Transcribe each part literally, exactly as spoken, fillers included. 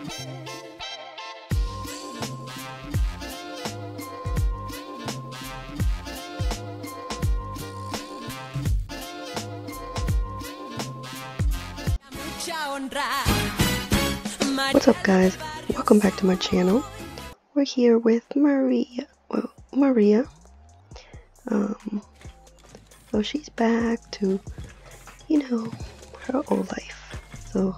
What's up guys, welcome back to my channel. We're here with Maria, well, Maria, um, so she's back to, you know, her old life. So,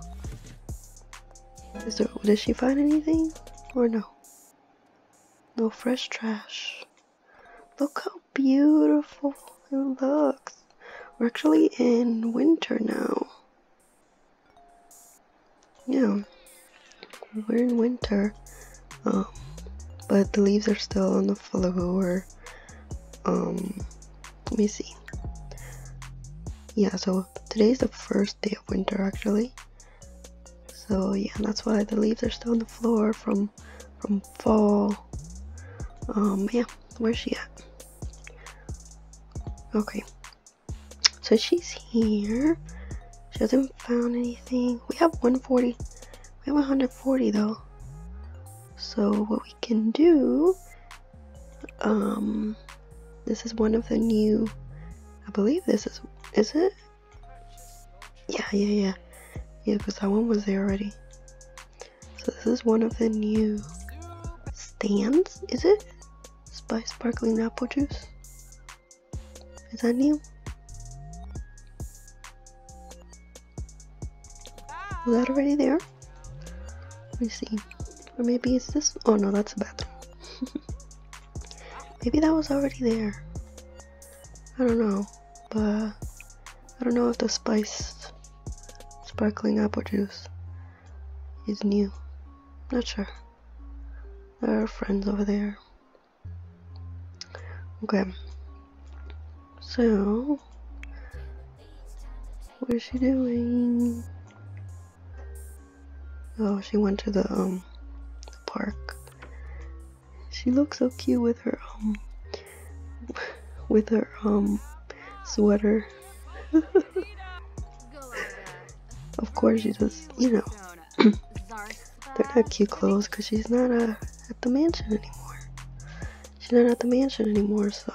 is there, did she find anything or no? No fresh trash. Look how beautiful it looks. We're actually in winter now. Yeah, we're in winter, um, but the leaves are still on the floor. Um, let me see. Yeah, so today's the first day of winter actually. So yeah, that's why the leaves are still on the floor from from fall. Um, yeah, where's she at? Okay, so she's here. She hasn't found anything. We have one forty. We have one forty though. So what we can do, um, this is one of the new, I believe this is, is it? Yeah, yeah, yeah. Yeah, because that one was there already. So this is one of the new stands, is it? Spice sparkling apple juice. Is that new? Was that already there? Let me see. Or maybe it's this. Oh no, that's a bathroom. Maybe that was already there. I don't know. But I don't know if the spiced sparkling apple juice is new. Not sure. There are friends over there. Okay. So, what is she doing? Oh, she went to the um the park. She looks so cute with her um with her um sweater. Of course, she just, you know, they're not cute clothes because she's not uh, at the mansion anymore. She's not at the mansion anymore, so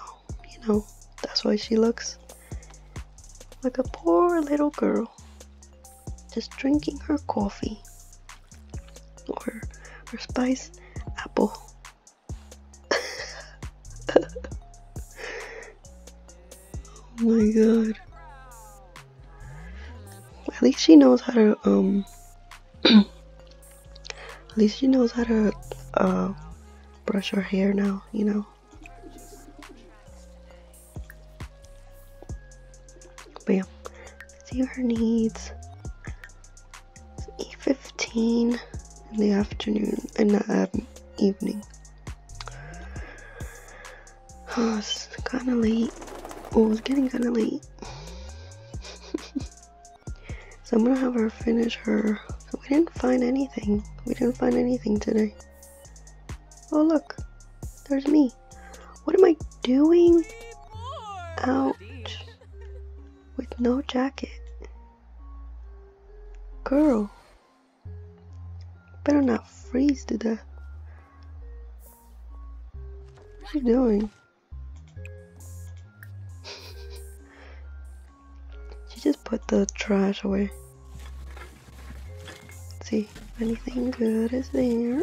you know that's why she looks like a poor little girl just drinking her coffee. Or, or spice apple. Oh my god. At least she knows how to, um, at least she knows how to, uh, brush her hair now, you know. But yeah, let's see her needs. It's eight fifteen. In the afternoon and not um, evening. Oh, it's kind of late. Oh, it's getting kind of late. So I'm gonna have her finish her. We didn't find anything. We didn't find anything today. Oh look, there's me. What am I doing? Ouch! With no jacket, girl. Better not freeze to death. What are you doing? She just put the trash away. Let's see if anything good is there.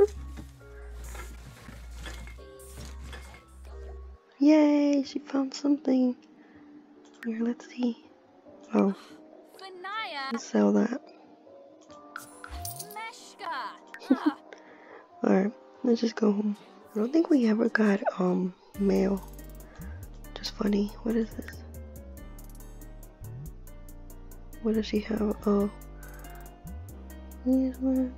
Yay, she found something. Here, let's see. Oh, let's sell that. Alright, let's just go home. I don't think we ever got um mail. Just funny. What is this? What does she have? Oh, these ones.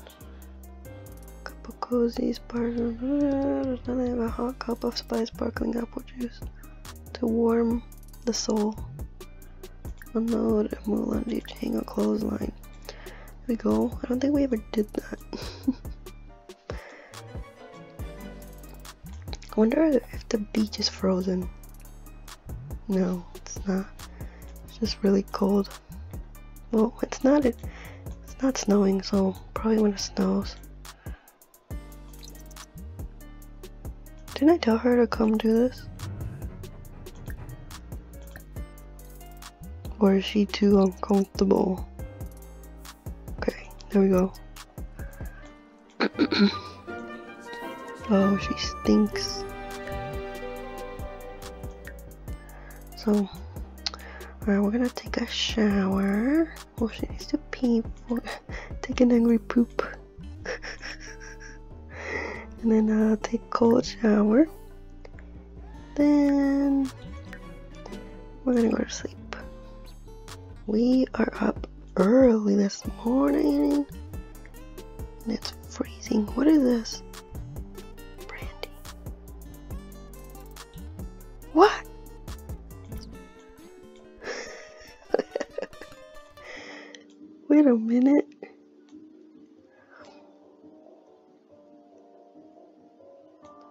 Cup of cozy sparkling. There's nothing about a hot cup of spice sparkling apple juice to warm the soul. Unload and move on each hang a clothesline. We go. I don't think we ever did that. I wonder if the beach is frozen. No, it's not. It's just really cold. Well, it's not. It, it's not snowing, so probably when it snows, Didn't I tell her to come do this? Or is she too uncomfortable? Okay, there we go. Oh, she stinks. So, alright, we're gonna take a shower. Oh, she needs to pee before take an angry poop. And then uh, take a cold shower. Then we're gonna go to sleep. We are up early this morning. And it's freezing. What is this? Brandy. What? Wait a minute.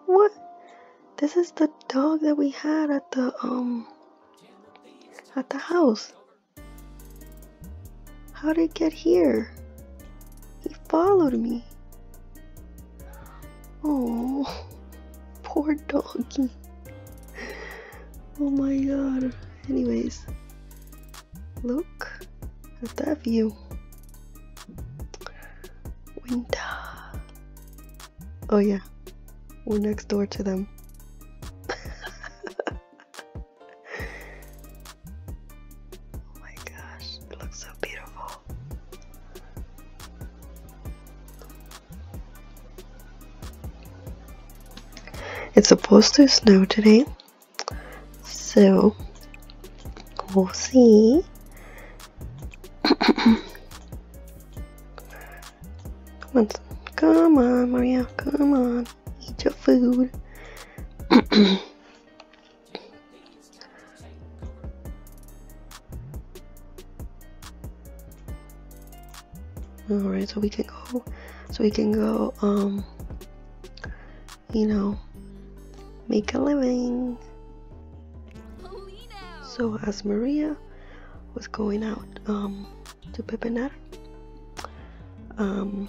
What? This is the dog that we had at the um at the house. How did it get here? He followed me. Oh, poor doggy. Oh my god. Anyways, look at that view. Winter. Oh yeah, we're next door to them. Oh my gosh, it looks so beautiful. It's supposed to snow today, so we'll see. Come on, come on, Maria, come on, eat your food. Alright, so we can go, so we can go, um, you know, make a living. So as Maria was going out, um, to pepinar, um,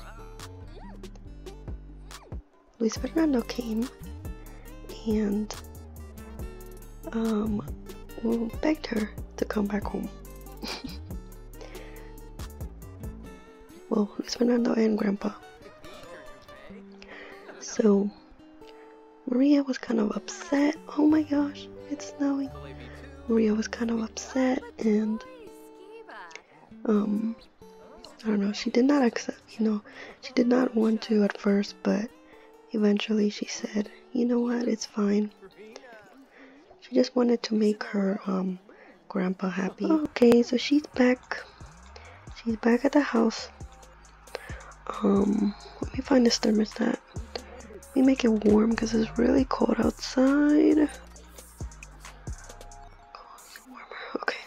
Luis Fernando came and um, begged her to come back home. Well, Luis Fernando and Grandpa. So Maria was kind of upset. Oh my gosh, it's snowing. Maria was kind of upset and um, I don't know, she did not accept, you know, she did not want to at first, but eventually she said, you know what, it's fine. She just wanted to make her um, grandpa happy. Okay, so she's back. She's back at the house. Um, let me find this thermostat. Let me make it warm because it's really cold outside. Oh, it's warmer. Okay.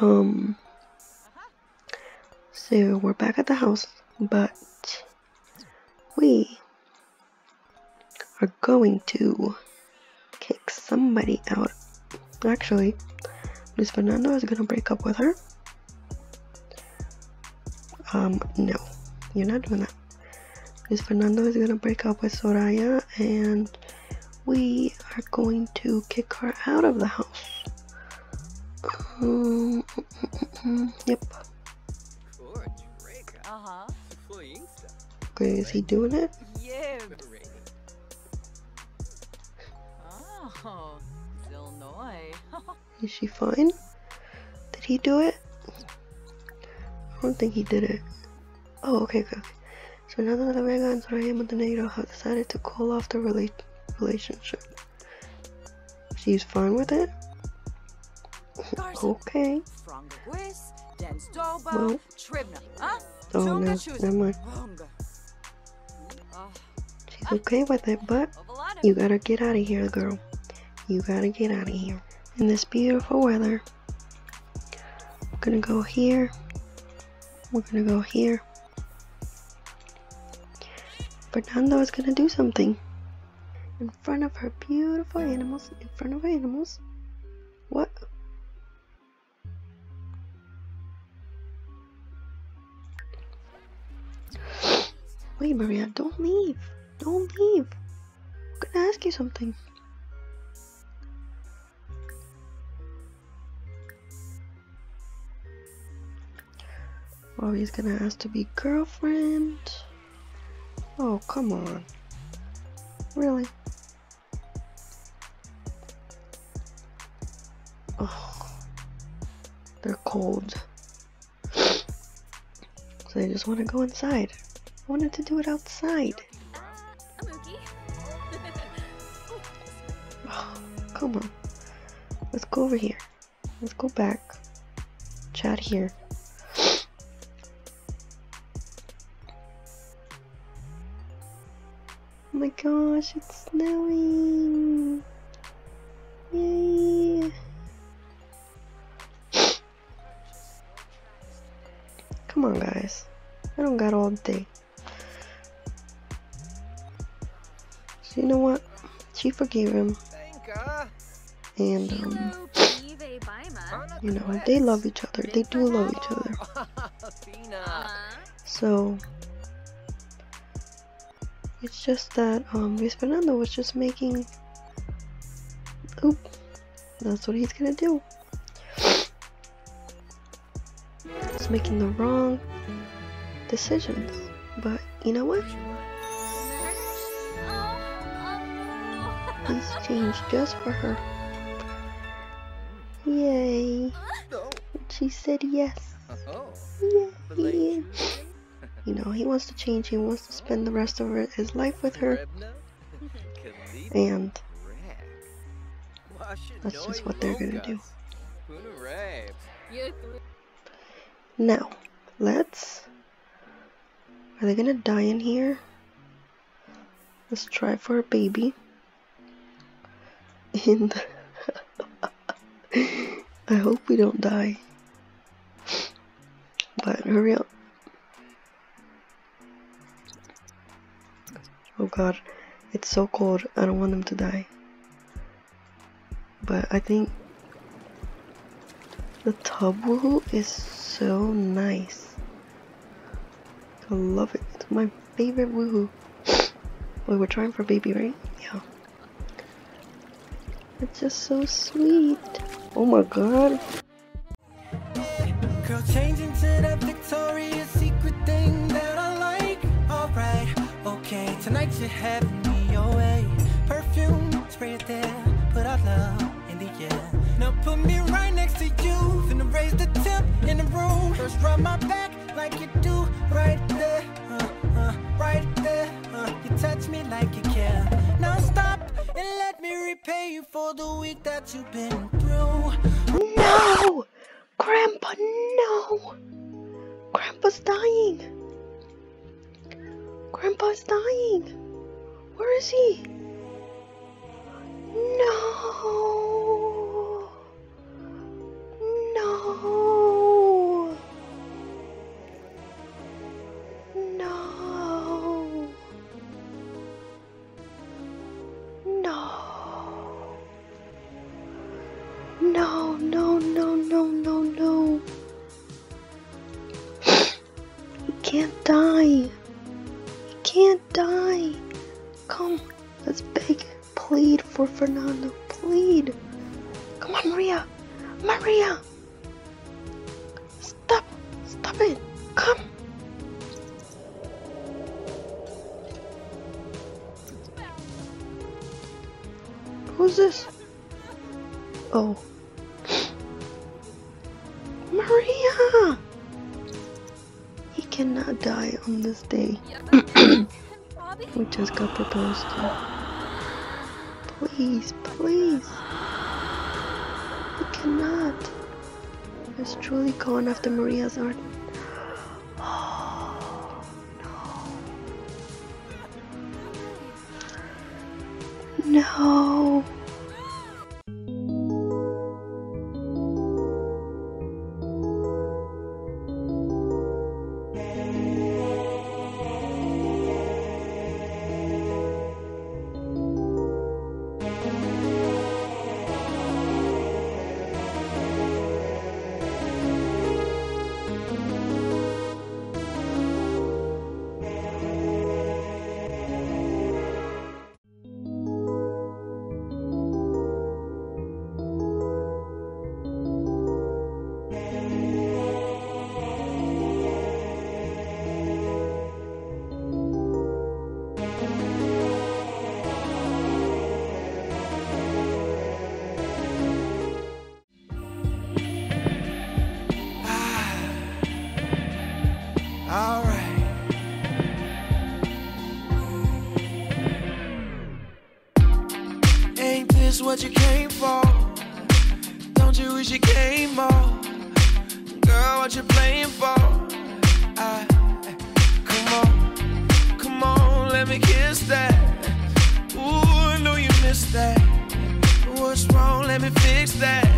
Um, so we're back at the house, but we are going to kick somebody out. Actually, Luis Fernando is gonna break up with her. Um, no, you're not doing that. Luis Fernando is gonna break up with Soraya, and we are going to kick her out of the house. Um, yep. Okay, is he doing it? Yeah. Is she fine? Did he do it? I don't think he did it. Oh, okay, okay. So now that Vega and Soraya Montenegro have decided to call off the rela relationship. She's fine with it? Okay. Well. Oh, no, never mind. She's okay with it, but you gotta get out of here, girl. You gotta get out of here. In this beautiful weather, we're gonna go here. We're gonna go here. Fernando is gonna do something in front of her beautiful animals. In front of her animals. What? Wait, Maria, don't leave. Don't leave. Can I ask you something? Oh, he's gonna ask to be girlfriend. Oh, come on. Really? Oh, they're cold. So they just want to go inside. I wanted to do it outside. Oh, come on. Let's go over here. Let's go back. Chat here. Oh my gosh, it's snowing. Yay. Come on, guys. I don't got all day. So you know what? She forgave him. And, um, you know, they love each other. They do love each other. So, it's just that, um, Luis Fernando was just making... Oop. That's what he's gonna do. He's making the wrong decisions. But, you know what? He's changed just for her. Yay. She said yes. Yay. You know, he wants to change. He wants to spend the rest of his life with her. And that's just what they're gonna do. Now, let's... Are they gonna die in here? Let's try for a baby. In I hope we don't die. But hurry up. Oh god, it's so cold. I don't want them to die. But I think the tub woohoo is so nice. I love it. It's my favorite woohoo. Wait, we're trying for baby, right? Yeah. It's just so sweet. Oh my god. Girl, changing to that Victoria's Secret thing that I like. Alright, okay, tonight you're having me your way. Perfume, spray it there, put our love in the air. Now put me right next to you, finna raise the temp in the room. First rub my back like you do, right there, uh, uh, right there. Uh, you touch me like you care. Now stop and let me repay you for the week that you've been through. No! Grandpa, no! Grandpa's dying! Grandpa's dying! Where is he? No! No! No! No, no, no, no, no, no, no. He can't die. He can't die. Come, let's beg, plead for Fernando, plead. Come on, Maria, Maria. Stop, stop it. Come. Who's this? Oh. Maria! He cannot die on this day. We just got proposed to. Please, please. He cannot. It's truly gone after Maria's art. Oh, no. No. this what you came for? Don't you wish you came more? Girl, what you playing for? I, come on, come on, let me kiss that. Ooh, I know you missed that. What's wrong? Let me fix that.